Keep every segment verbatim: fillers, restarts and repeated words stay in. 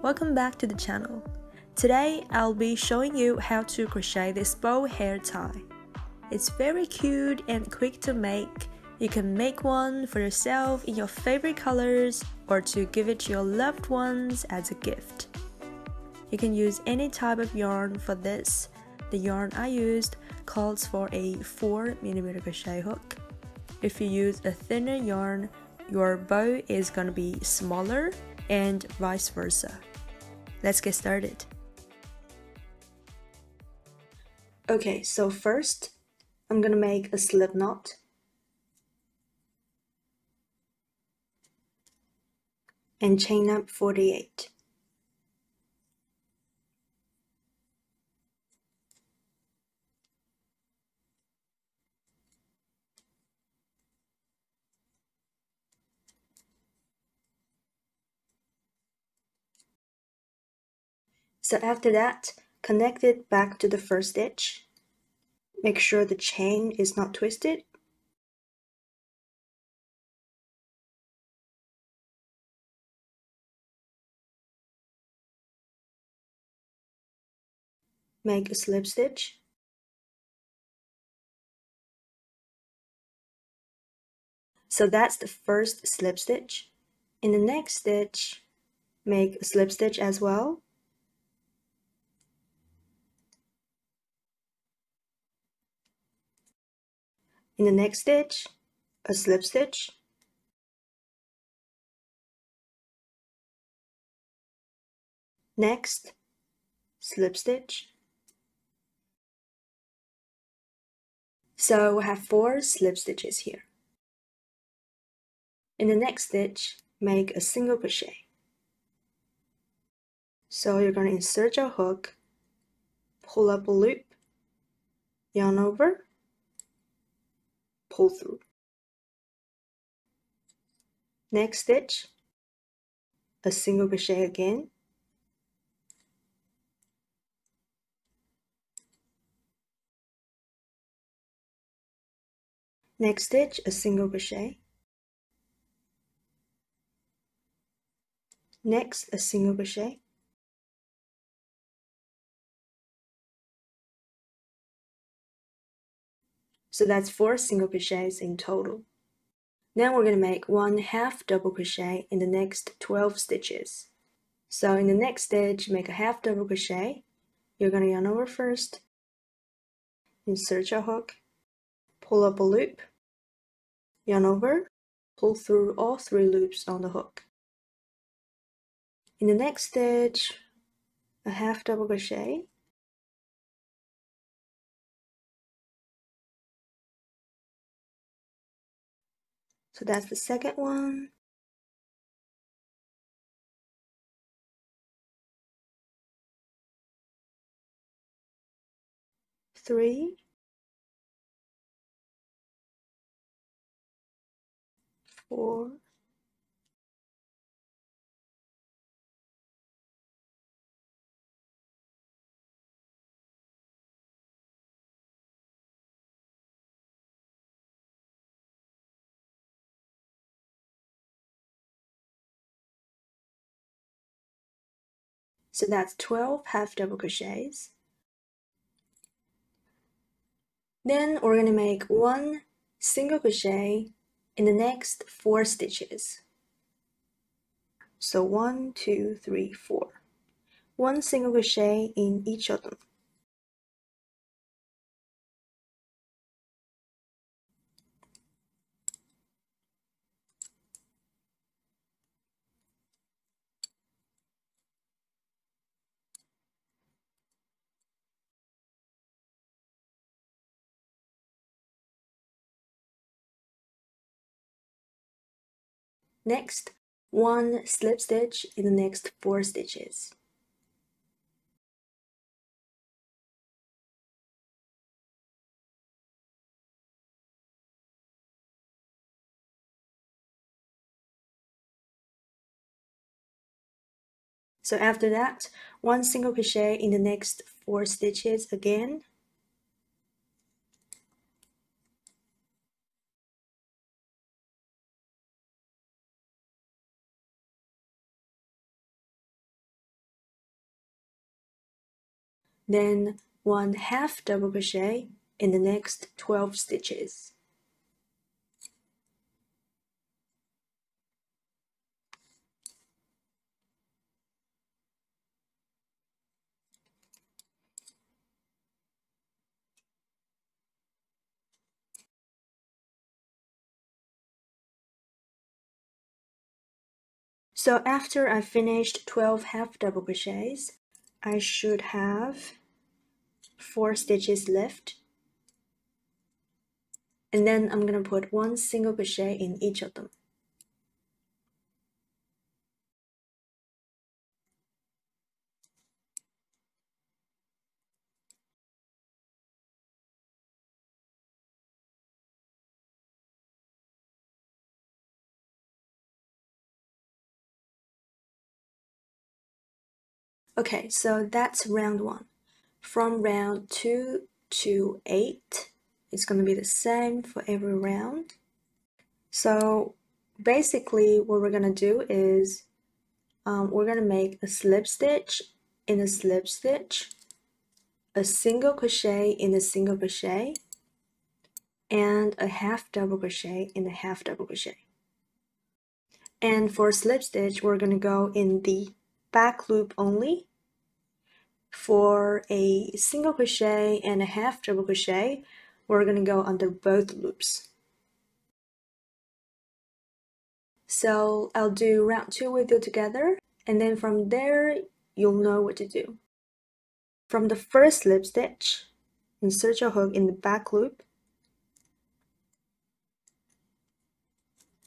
Welcome back to the channel. Today I'll be showing you how to crochet this bow hair tie. It's very cute and quick to make. You can make one for yourself in your favorite colors or to give it to your loved ones as a gift. You can use any type of yarn for this. The yarn I used calls for a four millimeter crochet hook. If you use a thinner yarn, your bow is gonna be smaller and vice versa. Let's get started. Okay, so first I'm gonna make a slip knot. And chain up forty-eight. So after that, connect it back to the first stitch. Make sure the chain is not twisted. Make a slip stitch. So that's the first slip stitch. In the next stitch, make a slip stitch as well. In the next stitch, a slip stitch. Next, slip stitch. So we have four slip stitches here. In the next stitch, make a single crochet. So you're going to insert your hook, pull up a loop, yarn over, pull through. Next stitch, a single crochet again. Next stitch, a single crochet. Next, a single crochet. So that's four single crochets in total. Now we're going to make one half double crochet in the next twelve stitches. So in the next stitch, make a half double crochet. You're going to yarn over first, insert your hook, pull up a loop, yarn over, pull through all three loops on the hook. In the next stitch, a half double crochet, so that's the second one, three, four, so that's twelve half double crochets. Then we're going to make one single crochet in the next four stitches. So one, two, three, four. One single crochet in each of them. Next, one slip stitch in the next four stitches. So after that, one single crochet in the next four stitches again. then one half double crochet in the next twelve stitches. So after I finished twelve half double crochets, I should have four stitches left, and then I'm gonna put one single crochet in each of them. Okay, so that's round one. From round two to eight, it's going to be the same for every round. So basically what we're going to do is um, we're going to make a slip stitch in a slip stitch, a single crochet in a single crochet, and a half double crochet in a half double crochet. And for slip stitch, we're going to go in the back loop only. For a single crochet and a half double crochet, we're going to go under both loops. So I'll do round two with you together, and then from there you'll know what to do. From the first slip stitch, insert your hook in the back loop,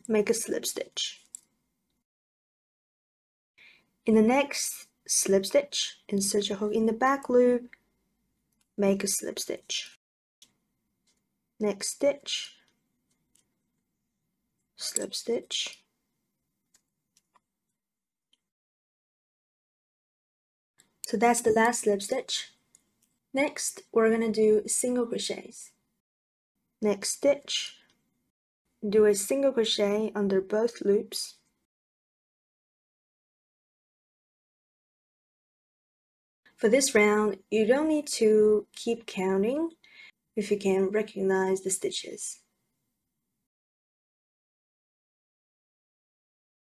make a slip stitch. In the next slip stitch, insert your hook in the back loop, make a slip stitch. Next stitch, slip stitch. So that's the last slip stitch. Next, we're gonna do single crochets. Next stitch, do a single crochet under both loops. For this round, you don't need to keep counting if you can recognize the stitches.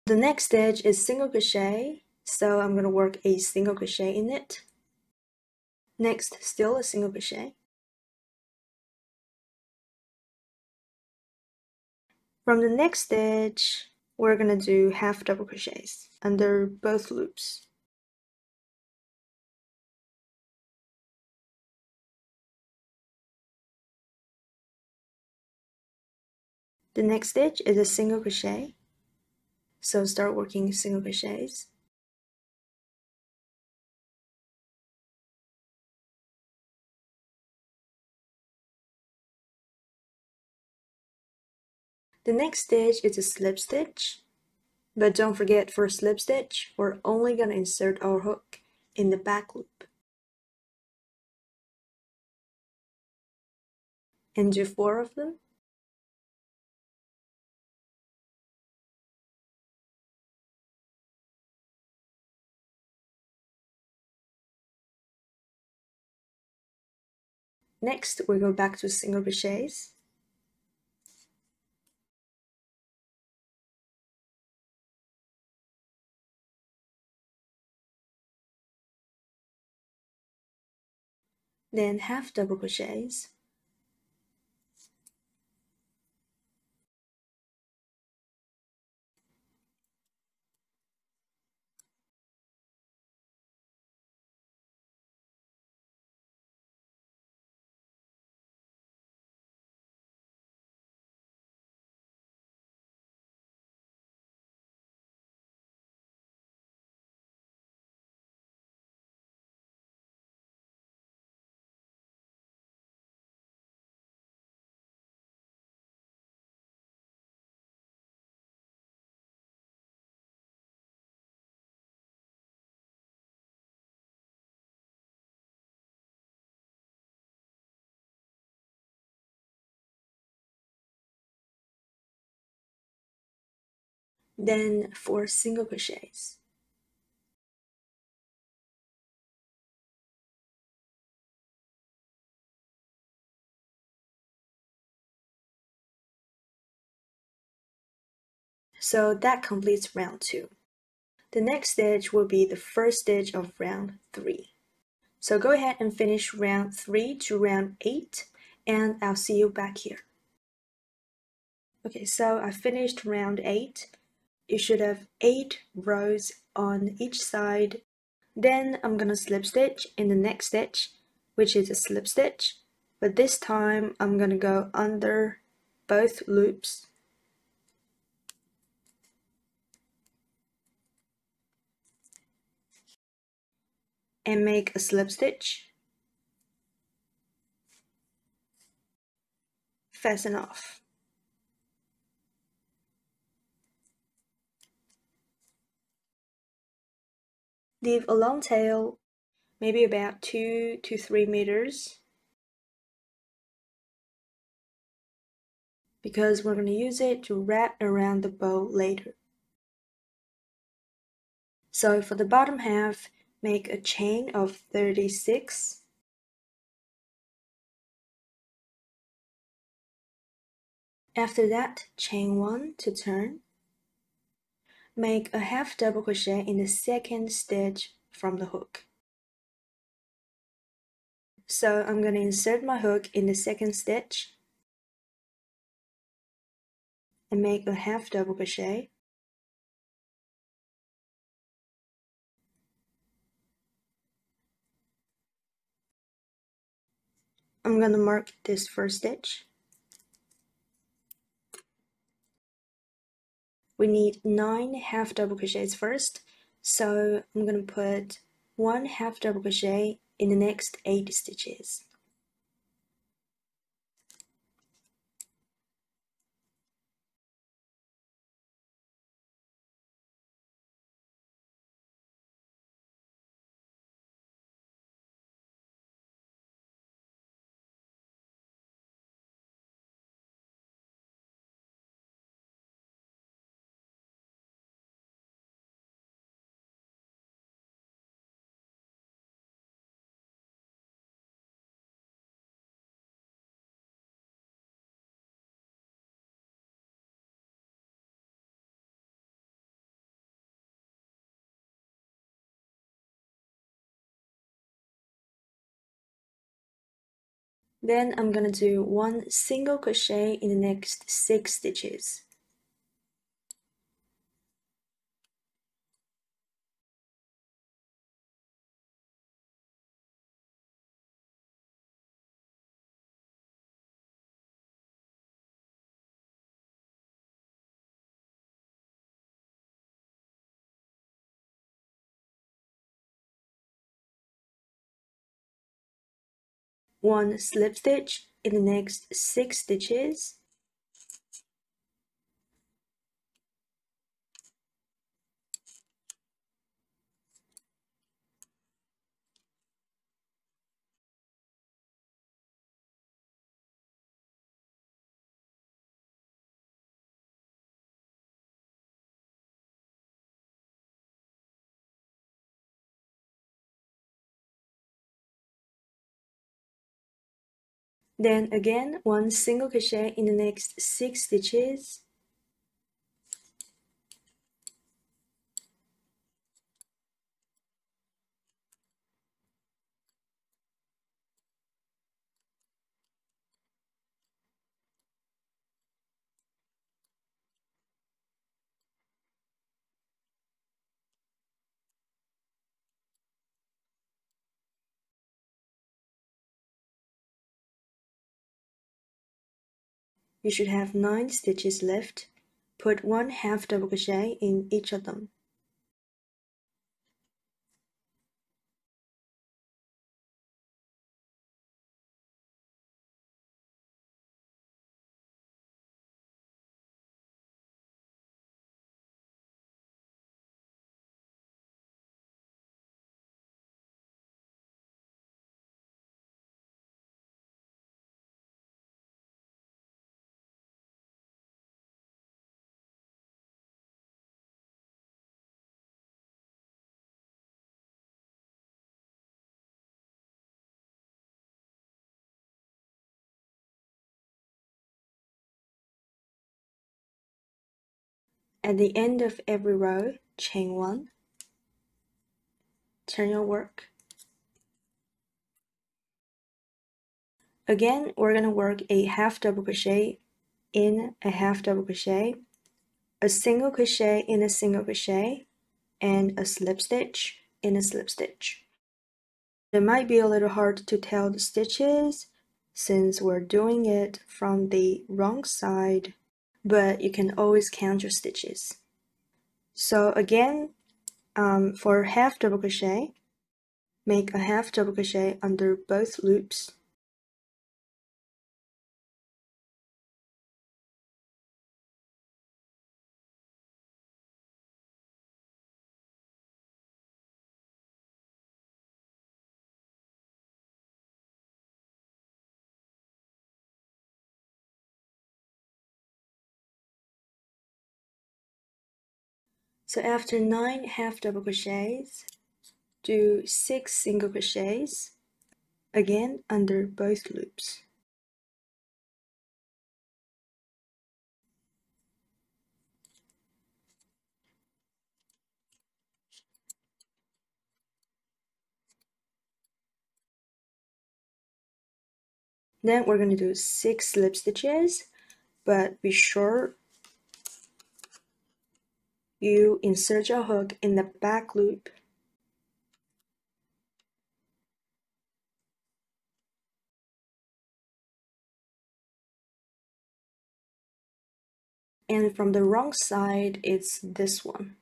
The next stitch is single crochet, so I'm going to work a single crochet in it. Next, still a single crochet. From the next stitch, we're going to do half double crochets under both loops. The next stitch is a single crochet, so start working single crochets. The next stitch is a slip stitch, but don't forget, for a slip stitch, we're only going to insert our hook in the back loop. And do four of them. Next, we go back to single crochets. Then half double crochets. Then four single crochets. So that completes round two. The next stage will be the first stage of round three. So go ahead and finish round three to round eight, and I'll see you back here. Okay, so I finished round eight. You should have eight rows on each side. Then I'm gonna slip stitch in the next stitch, which is a slip stitch, but this time I'm gonna go under both loops. And make a slip stitch, fasten off. Leave a long tail, maybe about two to three meters, because we're going to use it to wrap around the bow later. So for the bottom half, make a chain of thirty-six, after that chain one to turn, make a half double crochet in the second stitch from the hook. So I'm going to insert my hook in the second stitch and make a half double crochet. I'm going to mark this first stitch. We need nine half double crochets first, so I'm going to put one half double crochet in the next eight stitches. Then I'm going to do one single crochet in the next six stitches. One slip stitch in the next six stitches, then again one single crochet in the next six stitches, you should have nine stitches left. Put one half double crochet in each of them. At the end of every row, chain one, turn your work. Again, we're going to work a half double crochet in a half double crochet, a single crochet in a single crochet, and a slip stitch in a slip stitch. It might be a little hard to tell the stitches since we're doing it from the wrong side, but you can always count your stitches. So again, um, for half double crochet, make a half double crochet under both loops. So after nine half double crochets, do six single crochets, again under both loops. Then we're going to do six slip stitches, but be sure you insert your hook in the back loop. And from the wrong side, it's this one.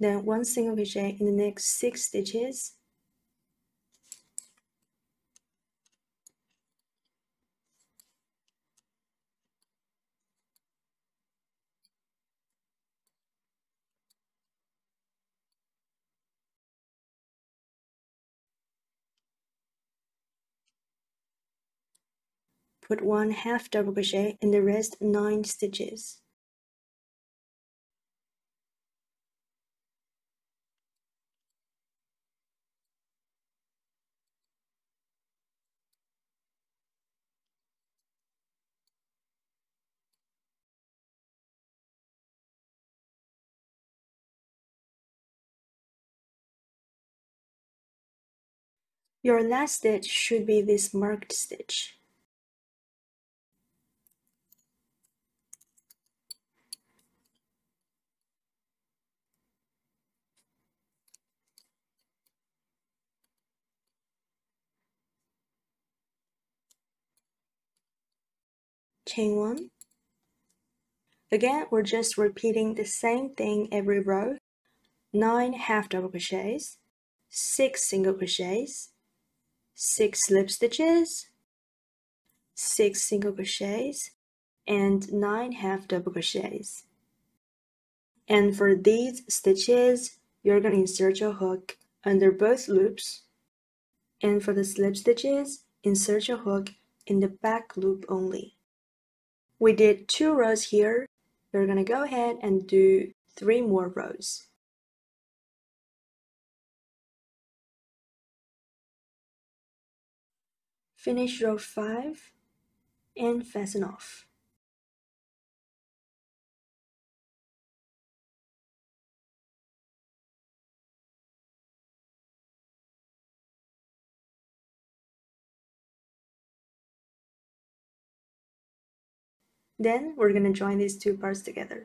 Then one single crochet in the next six stitches. Put one half double crochet in the rest nine stitches. Your last stitch should be this marked stitch. Chain one. Again, we're just repeating the same thing every row. Nine half double crochets, six single crochets, six slip stitches, six single crochets, and nine half double crochets. And for these stitches, you're going to insert your hook under both loops. And for the slip stitches, insert your hook in the back loop only. We did two rows here. You're going to go ahead and do three more rows. Finish row five and fasten off. Then we're going to join these two parts together.